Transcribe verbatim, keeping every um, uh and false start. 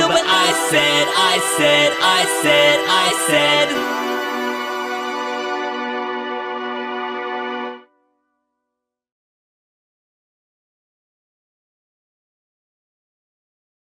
I said, I said, I said, I said